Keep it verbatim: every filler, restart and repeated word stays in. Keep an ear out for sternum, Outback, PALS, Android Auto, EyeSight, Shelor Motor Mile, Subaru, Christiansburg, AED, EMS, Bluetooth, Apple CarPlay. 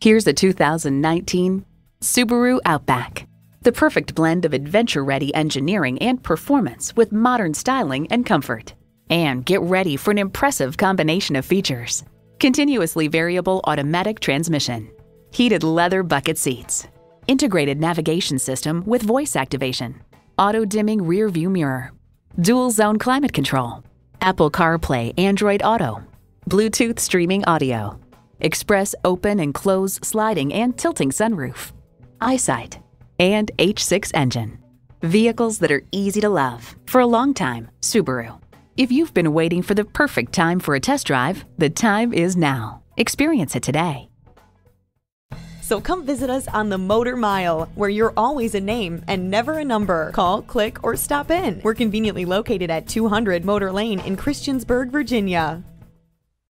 Here's a two thousand nineteen Subaru Outback. The perfect blend of adventure-ready engineering and performance with modern styling and comfort. And get ready for an impressive combination of features. Continuously variable automatic transmission, heated leather bucket seats, integrated navigation system with voice activation, auto-dimming rear view mirror, dual zone climate control, Apple CarPlay, Android Auto, Bluetooth streaming audio, express open and close sliding and tilting sunroof, EyeSight, and H six engine. Vehicles that are easy to love. For a long time, Subaru. If you've been waiting for the perfect time for a test drive, the time is now. Experience it today. So come visit us on the Motor Mile, where you're always a name and never a number. Call, click, or stop in. We're conveniently located at two hundred Motor Lane in Christiansburg, Virginia.